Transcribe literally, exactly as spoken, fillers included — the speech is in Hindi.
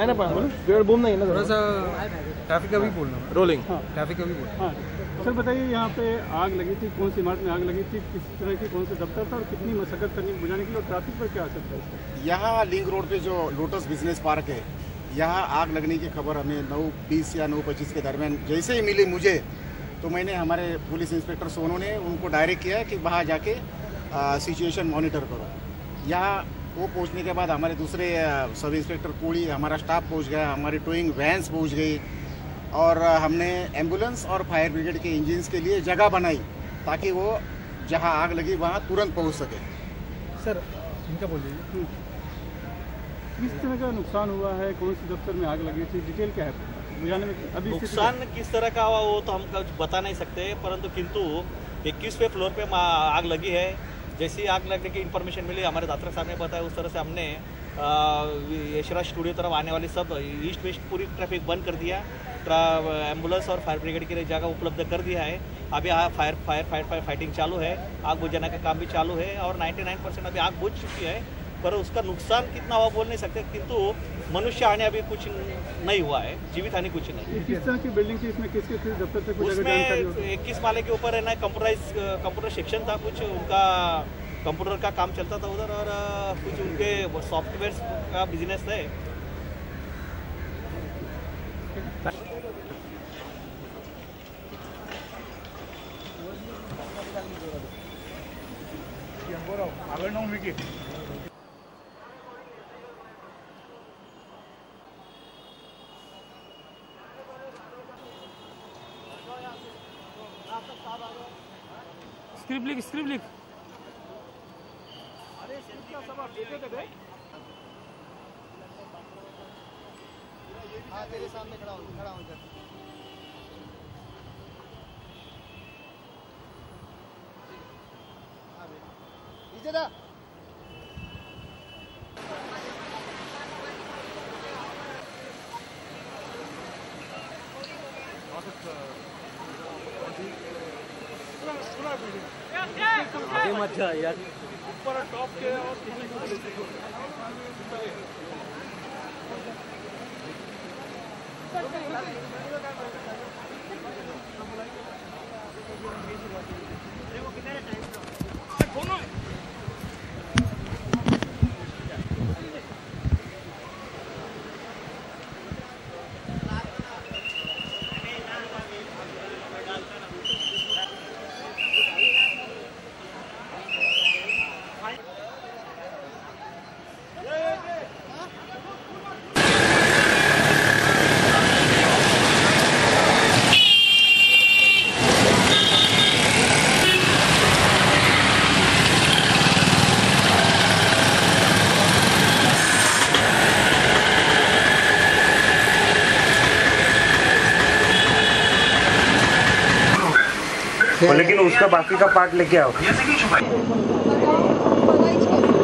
नहीं ना पेड़ बूम नहीं ना, थोड़ा सा ट्रैफिक का भी बोलना, रोलिंग ट्रैफिक का भी बोलना। सर बताइए यहाँ पे आग लगी थी, कौन सी इमारत में आग लगी थी, किस तरह की कौन सा दफ्तर था और कितनी मशक्कत करनी बुझाने के लिए, ट्रैफिक पर क्या असर था इसका? यहाँ लिंक रोड पे जो लोटस बिजनेस पार्क है, यहाँ आग लगने की खबर हमें नौ बीस या नौ पच्चीस के दरमियान जैसे ही मिली मुझे, तो मैंने हमारे पुलिस इंस्पेक्टर सोनू ने उनको डायरेक्ट किया कि बाहर जाके सिचुएशन मॉनिटर करो। यहाँ वो पहुँचने के बाद हमारे दूसरे सब इंस्पेक्टर कोड़ी, हमारा स्टाफ पहुँच गया, हमारी टोइंग वैन्स पहुँच गई और हमने एम्बुलेंस और फायर ब्रिगेड के इंजन्स के लिए जगह बनाई ताकि वो जहाँ आग लगी वहाँ तुरंत पहुँच सके। सर इनका बोलिए किस तरह का नुकसान हुआ है, कौन से दफ्तर में आग लगी थी, डिटेल क्या है बुझाने में? अभी नुकसान किस तरह का हुआ वो तो हम बता नहीं सकते, परंतु किंतु इक्कीसवें फ्लोर पे आग लगी है। जैसी आग लगने की इन्फॉर्मेशन मिली हमारे दात्रा साहब ने बताया, उस तरह से हमने यशराज स्टूडियो तरफ आने वाली सब ईस्ट वेस्ट पूरी ट्रैफिक बंद कर दिया, एम्बुलेंस और फायर ब्रिगेड के लिए जगह उपलब्ध कर दिया है। अभी हाँ fire fire fire fire fighting चालू है, आग बुझाने का काम भी चालू है और नाइन्टी नाइन परसेंट अभी आग बुझ चुकी है, पर उसका नुकसान कितना हुआ बोल नहीं सकते, किंतु मनुष्य हानि अभी कुछ नहीं हुआ है, जीवित हानि कुछ नहीं। किस तरह की बिल्डिंग थी, इसमें किस किस दफ्तर से कुछ जानकारी? इक्कीस माले के ऊपर है ना, कंप्यूटराइज कंप्यूटर सेक्शन था, कुछ उनका कंप्यूटर का काम चलता था उधर और कुछ उनके सॉफ्टवेयर का बिजनेस है। स्क्रिप्ट लिख, स्क्रिप्ट लिख। अरे क्या सब आप देखे थे भाई? हाँ तेरे सामने खड़ा हूँ, खड़ा हूँ इधर। हाँ भाई, नीचे दा। ये मत जा यार ऊपर टॉप के और देखो कितना टाइम था कोनो लेकिन उसका बाकी का पार्ट लेके आओ।